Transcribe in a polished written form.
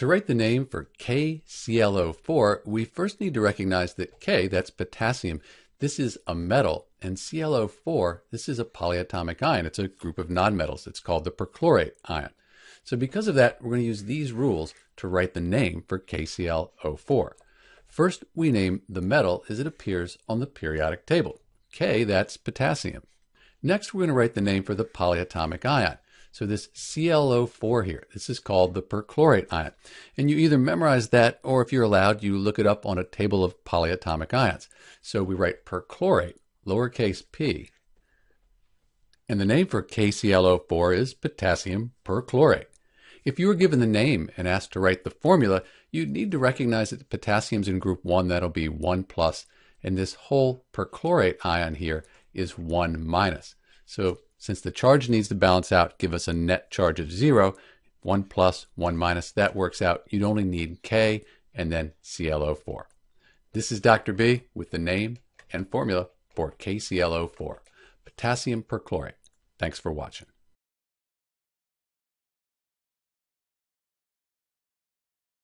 To write the name for KClO4, we first need to recognize that K, that's potassium, this is a metal, and ClO4, this is a polyatomic ion. It's a group of nonmetals. It's called the perchlorate ion. So because of that, we're going to use these rules to write the name for KClO4. First, we name the metal as it appears on the periodic table. K, that's potassium. Next, we're going to write the name for the polyatomic ion. So this ClO4 here, this is called the perchlorate ion. And you either memorize that, or if you're allowed, you look it up on a table of polyatomic ions. So we write perchlorate, lowercase p, and the name for KClO4 is potassium perchlorate. If you were given the name and asked to write the formula, you'd need to recognize that potassium's in group 1, that'll be 1 plus, and this whole perchlorate ion here is 1 minus. So since the charge needs to balance out, give us a net charge of 0, 1 plus, 1 minus, that works out. You'd only need K and then ClO4. This is Dr. B with the name and formula for KClO4, potassium perchlorate. Thanks for watching.